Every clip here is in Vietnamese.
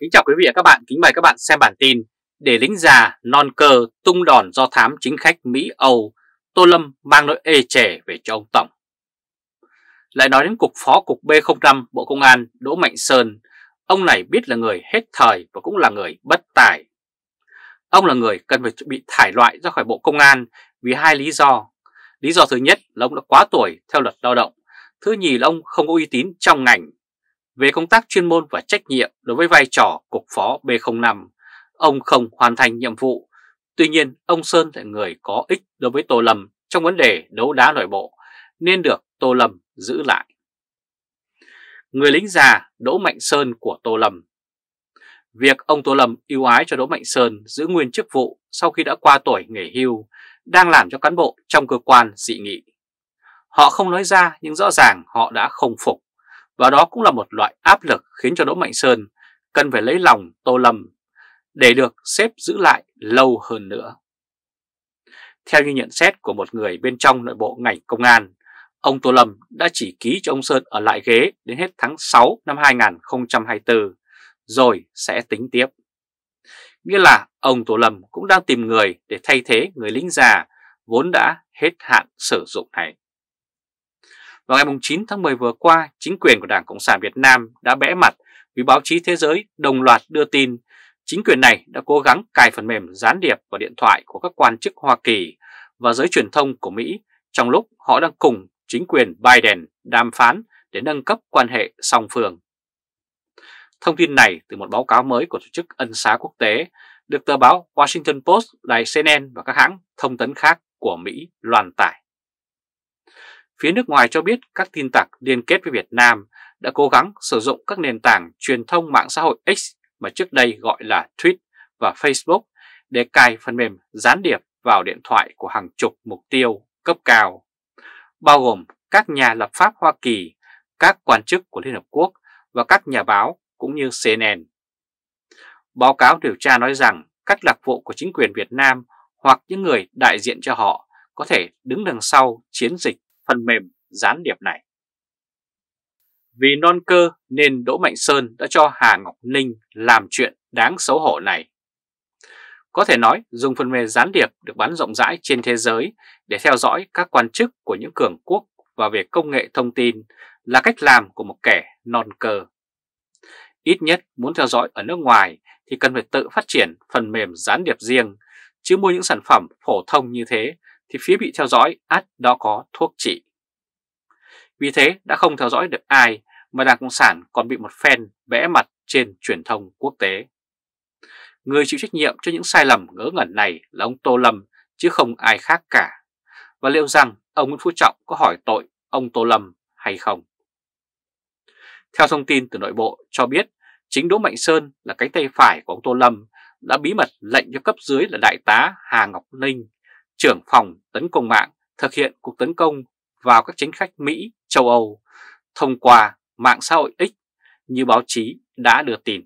Kính chào quý vị và các bạn, kính mời các bạn xem bản tin để lính già non cơ tung đòn do thám chính khách Mỹ-Âu, Tô Lâm mang nỗi ê chề về cho ông Tổng. Lại nói đến Cục Phó Cục B05 Bộ Công an Đỗ Mạnh Sơn, ông này biết là người hết thời và cũng là người bất tài. Ông là người cần phải bị thải loại ra khỏi Bộ Công an vì hai lý do. Lý do thứ nhất là ông đã quá tuổi theo luật lao động, thứ nhì là ông không có uy tín trong ngành. Về công tác chuyên môn và trách nhiệm đối với vai trò Cục Phó B05, ông không hoàn thành nhiệm vụ. Tuy nhiên, ông Sơn là người có ích đối với Tô Lâm trong vấn đề đấu đá nội bộ, nên được Tô Lâm giữ lại. Người lính già Đỗ Mạnh Sơn của Tô Lâm. Việc ông Tô Lâm ưu ái cho Đỗ Mạnh Sơn giữ nguyên chức vụ sau khi đã qua tuổi nghỉ hưu đang làm cho cán bộ trong cơ quan dị nghị. Họ không nói ra nhưng rõ ràng họ đã không phục, và đó cũng là một loại áp lực khiến cho Đỗ Mạnh Sơn cần phải lấy lòng Tô Lâm để được xếp giữ lại lâu hơn nữa. Theo như nhận xét của một người bên trong nội bộ ngành công an, ông Tô Lâm đã chỉ ký cho ông Sơn ở lại ghế đến hết tháng 6 năm 2024, rồi sẽ tính tiếp. Nghĩa là ông Tô Lâm cũng đang tìm người để thay thế người lính già vốn đã hết hạn sử dụng này. Vào ngày 9 tháng 10 vừa qua, chính quyền của Đảng Cộng sản Việt Nam đã bẽ mặt vì báo chí thế giới đồng loạt đưa tin chính quyền này đã cố gắng cài phần mềm gián điệp vào điện thoại của các quan chức Hoa Kỳ và giới truyền thông của Mỹ trong lúc họ đang cùng chính quyền Biden đàm phán để nâng cấp quan hệ song phương. Thông tin này từ một báo cáo mới của tổ chức Ân xá Quốc tế được tờ báo Washington Post, đài CNN và các hãng thông tấn khác của Mỹ loan tải. Phía nước ngoài cho biết các tin tặc liên kết với Việt Nam đã cố gắng sử dụng các nền tảng truyền thông mạng xã hội X mà trước đây gọi là Twitter và Facebook để cài phần mềm gián điệp vào điện thoại của hàng chục mục tiêu cấp cao, bao gồm các nhà lập pháp Hoa Kỳ, các quan chức của Liên Hợp Quốc và các nhà báo cũng như CNN. Báo cáo điều tra nói rằng các đặc vụ của chính quyền Việt Nam hoặc những người đại diện cho họ có thể đứng đằng sau chiến dịch phần mềm gián điệp này. Vì non cơ nên Đỗ Mạnh Sơn đã cho Hà Ngọc Ninh làm chuyện đáng xấu hổ này. Có thể nói dùng phần mềm gián điệp được bán rộng rãi trên thế giới để theo dõi các quan chức của những cường quốc và về công nghệ thông tin là cách làm của một kẻ non cơ. Ít nhất muốn theo dõi ở nước ngoài thì cần phải tự phát triển phần mềm gián điệp riêng, chứ mua những sản phẩm phổ thông như thế thì phía bị theo dõi ắt đó có thuốc trị. Vì thế đã không theo dõi được ai mà Đảng Cộng sản còn bị một phen vẽ mặt trên truyền thông quốc tế. Người chịu trách nhiệm cho những sai lầm ngớ ngẩn này là ông Tô Lâm chứ không ai khác cả. Và liệu rằng ông Nguyễn Phú Trọng có hỏi tội ông Tô Lâm hay không? Theo thông tin từ nội bộ cho biết, chính Đỗ Mạnh Sơn là cánh tay phải của ông Tô Lâm đã bí mật lệnh cho cấp dưới là Đại tá Hà Ngọc Ninh, trưởng phòng tấn công mạng, thực hiện cuộc tấn công vào các chính khách Mỹ, châu Âu thông qua mạng xã hội X như báo chí đã đưa tin.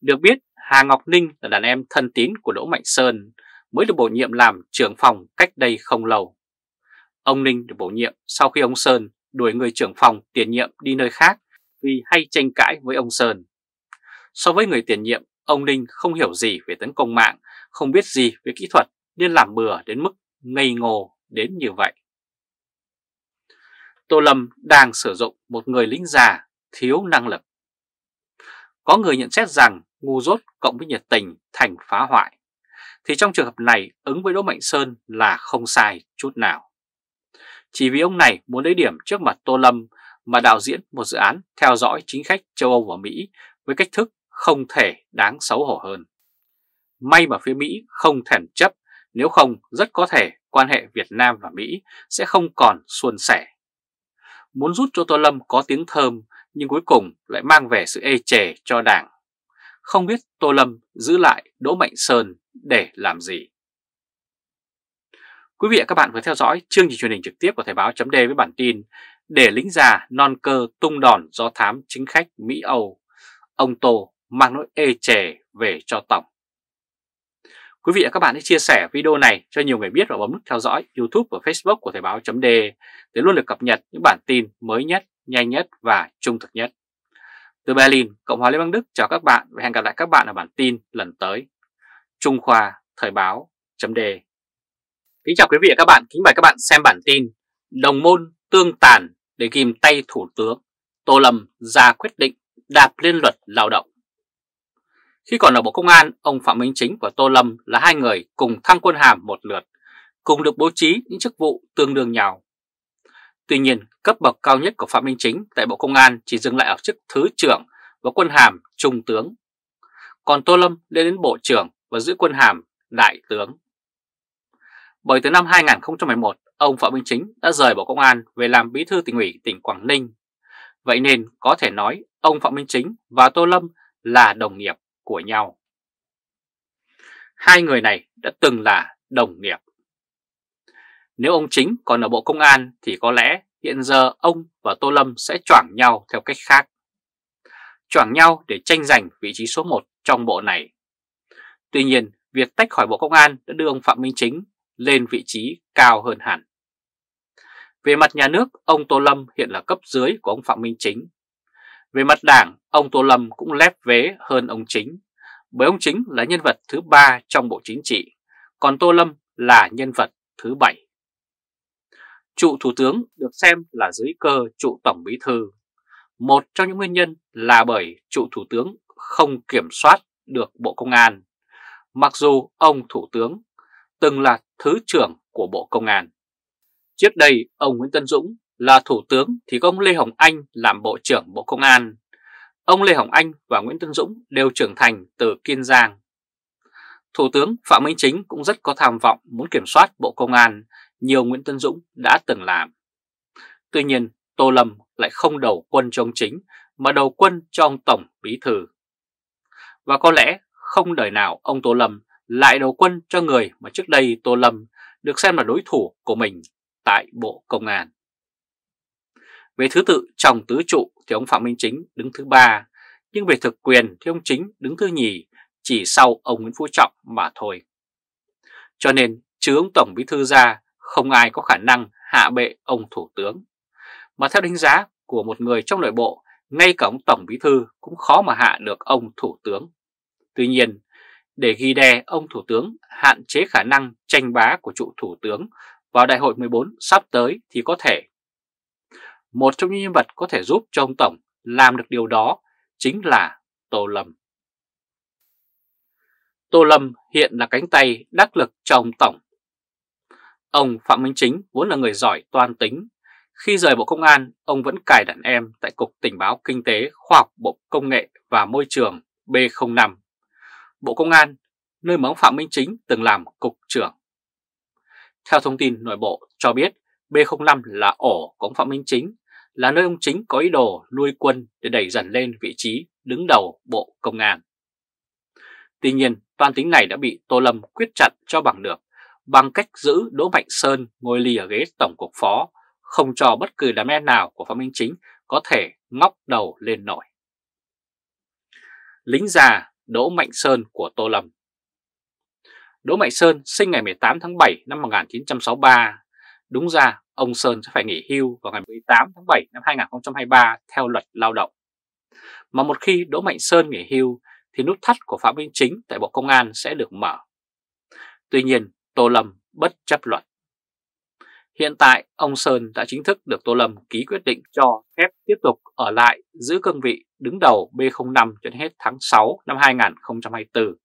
Được biết, Hà Ngọc Ninh là đàn em thân tín của Đỗ Mạnh Sơn, mới được bổ nhiệm làm trưởng phòng cách đây không lâu. Ông Ninh được bổ nhiệm sau khi ông Sơn đuổi người trưởng phòng tiền nhiệm đi nơi khác vì hay tranh cãi với ông Sơn. So với người tiền nhiệm, ông Ninh không hiểu gì về tấn công mạng, không biết gì về kỹ thuật, nên làm bừa đến mức ngây ngô đến như vậy. Tô Lâm đang sử dụng một người lính già thiếu năng lực. Có người nhận xét rằng ngu dốt cộng với nhiệt tình thành phá hoại, thì trong trường hợp này ứng với Đỗ Mạnh Sơn là không sai chút nào. Chỉ vì ông này muốn lấy điểm trước mặt Tô Lâm mà đạo diễn một dự án theo dõi chính khách châu Âu và Mỹ với cách thức không thể đáng xấu hổ hơn. May mà phía Mỹ không thèm chấp, nếu không rất có thể quan hệ Việt Nam và Mỹ sẽ không còn suôn sẻ. Muốn giúp cho Tô Lâm có tiếng thơm nhưng cuối cùng lại mang về sự ê chề cho Đảng. Không biết Tô Lâm giữ lại Đỗ Mạnh Sơn để làm gì? Quý vị và các bạn vừa theo dõi chương trình truyền hình trực tiếp của Thời báo.de với bản tin để lính già non cơ tung đòn do thám chính khách Mỹ-Âu, ông Tô mang nỗi ê chề về cho Tổng. Quý vị và các bạn hãy chia sẻ video này cho nhiều người biết và bấm nút theo dõi YouTube và Facebook của Thời báo.de để luôn được cập nhật những bản tin mới nhất, nhanh nhất và trung thực nhất. Từ Berlin, Cộng hòa Liên bang Đức chào các bạn và hẹn gặp lại các bạn ở bản tin lần tới. Trung Khoa, Thời báo.de. Kính chào quý vị và các bạn, kính mời các bạn xem bản tin Đồng môn tương tàn để ghim tay Thủ tướng, Tô Lâm ra quyết định đạp lên luật lao động. Khi còn ở Bộ Công an, ông Phạm Minh Chính và Tô Lâm là hai người cùng thăng quân hàm một lượt, cùng được bố trí những chức vụ tương đương nhau. Tuy nhiên, cấp bậc cao nhất của Phạm Minh Chính tại Bộ Công an chỉ dừng lại ở chức Thứ trưởng và quân hàm Trung tướng. Còn Tô Lâm lên đến Bộ trưởng và giữ quân hàm Đại tướng. Bởi từ năm 2011, ông Phạm Minh Chính đã rời Bộ Công an về làm Bí thư Tỉnh ủy tỉnh Quảng Ninh. Vậy nên có thể nói ông Phạm Minh Chính và Tô Lâm là đồng nghiệp của nhau. Hai người này đã từng là đồng nghiệp. Nếu ông Chính còn ở Bộ Công an thì có lẽ hiện giờ ông và Tô Lâm sẽ choảng nhau theo cách khác. Choảng nhau để tranh giành vị trí số 1 trong bộ này. Tuy nhiên, việc tách khỏi Bộ Công an đã đưa ông Phạm Minh Chính lên vị trí cao hơn hẳn. Về mặt nhà nước, ông Tô Lâm hiện là cấp dưới của ông Phạm Minh Chính. Về mặt đảng, ông Tô Lâm cũng lép vế hơn ông Chính, bởi ông Chính là nhân vật thứ 3 trong Bộ Chính trị, còn Tô Lâm là nhân vật thứ 7. Trụ Thủ tướng được xem là dưới cơ trụ Tổng Bí thư. Một trong những nguyên nhân là bởi trụ Thủ tướng không kiểm soát được Bộ Công an, mặc dù ông Thủ tướng từng là Thứ trưởng của Bộ Công an. Trước đây, ông Nguyễn Tân Dũng là Thủ tướng thì có ông Lê Hồng Anh làm Bộ trưởng Bộ Công an. Ông Lê Hồng Anh và Nguyễn Tân Dũng đều trưởng thành từ Kiên Giang. Thủ tướng Phạm Minh Chính cũng rất có tham vọng muốn kiểm soát Bộ Công an, nhiều Nguyễn Tân Dũng đã từng làm. Tuy nhiên, Tô Lâm lại không đầu quân cho ông Chính mà đầu quân cho ông Tổng Bí thư. Và có lẽ không đời nào ông Tô Lâm lại đầu quân cho người mà trước đây Tô Lâm được xem là đối thủ của mình tại Bộ Công an. Về thứ tự trong tứ trụ thì ông Phạm Minh Chính đứng thứ 3, nhưng về thực quyền thì ông Chính đứng thứ nhì, chỉ sau ông Nguyễn Phú Trọng mà thôi. Cho nên trừ ông Tổng Bí thư ra, không ai có khả năng hạ bệ ông Thủ tướng. Mà theo đánh giá của một người trong nội bộ, ngay cả ông Tổng Bí thư cũng khó mà hạ được ông Thủ tướng. Tuy nhiên, để ghi đè ông Thủ tướng, hạn chế khả năng tranh bá của trụ Thủ tướng vào Đại hội 14 sắp tới thì có thể. Một trong những nhân vật có thể giúp cho ông Tổng làm được điều đó chính là Tô Lâm. Tô Lâm hiện là cánh tay đắc lực cho ông Tổng. Ông Phạm Minh Chính vốn là người giỏi toan tính. Khi rời Bộ Công an, ông vẫn cài đàn em tại Cục Tình báo Kinh tế, Khoa học, Bộ Công nghệ và Môi trường B05, Bộ Công an, nơi mà ông Phạm Minh Chính từng làm Cục trưởng. Theo thông tin nội bộ cho biết, B05 là ổ của ông Phạm Minh Chính, là nơi ông Chính có ý đồ nuôi quân để đẩy dần lên vị trí đứng đầu Bộ Công an. Tuy nhiên, toan tính này đã bị Tô Lâm quyết chặt cho bằng được bằng cách giữ Đỗ Mạnh Sơn ngồi lì ở ghế Tổng Cục Phó, không cho bất cứ đám em nào của Phạm Minh Chính có thể ngóc đầu lên nổi. Lính già Đỗ Mạnh Sơn của Tô Lâm. Đỗ Mạnh Sơn sinh ngày 18 tháng 7 năm 1963. Đúng ra, ông Sơn sẽ phải nghỉ hưu vào ngày 18 tháng 7 năm 2023 theo luật lao động. Mà một khi Đỗ Mạnh Sơn nghỉ hưu thì nút thắt của Phạm Minh Chính tại Bộ Công an sẽ được mở. Tuy nhiên, Tô Lâm bất chấp luật. Hiện tại, ông Sơn đã chính thức được Tô Lâm ký quyết định cho phép tiếp tục ở lại giữ cương vị đứng đầu B05 cho đến hết tháng 6 năm 2024.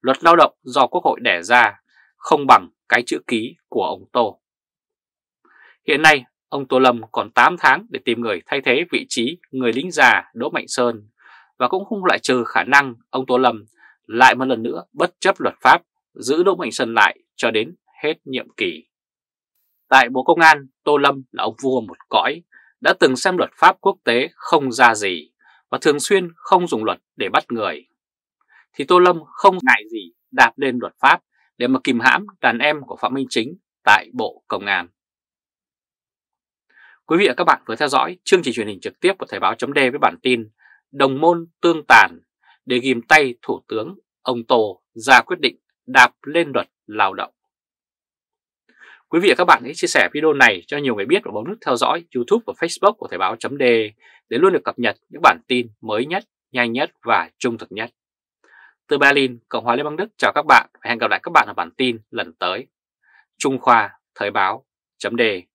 Luật lao động do Quốc hội đẻ ra không bằng cái chữ ký của ông Tô. Hiện nay, ông Tô Lâm còn 8 tháng để tìm người thay thế vị trí người lính già Đỗ Mạnh Sơn và cũng không loại trừ khả năng ông Tô Lâm lại một lần nữa bất chấp luật pháp giữ Đỗ Mạnh Sơn lại cho đến hết nhiệm kỳ. Tại Bộ Công an, Tô Lâm là ông vua một cõi, đã từng xem luật pháp quốc tế không ra gì và thường xuyên không dùng luật để bắt người. Thì Tô Lâm không ngại gì đạp lên luật pháp để mà kìm hãm đàn em của Phạm Minh Chính tại Bộ Công an. Quý vị và các bạn vừa theo dõi chương trình truyền hình trực tiếp của Thời báo.de với bản tin Đồng môn tương tàn để ghìm tay Thủ tướng, ông Tô ra quyết định đạp lên luật lao động. Quý vị và các bạn hãy chia sẻ video này cho nhiều người biết và bấm nút theo dõi YouTube và Facebook của Thời báo.de để luôn được cập nhật những bản tin mới nhất, nhanh nhất và trung thực nhất. Từ Berlin, Cộng hòa Liên bang Đức chào các bạn và hẹn gặp lại các bạn ở bản tin lần tới. Trung Khoa, Thời báo.de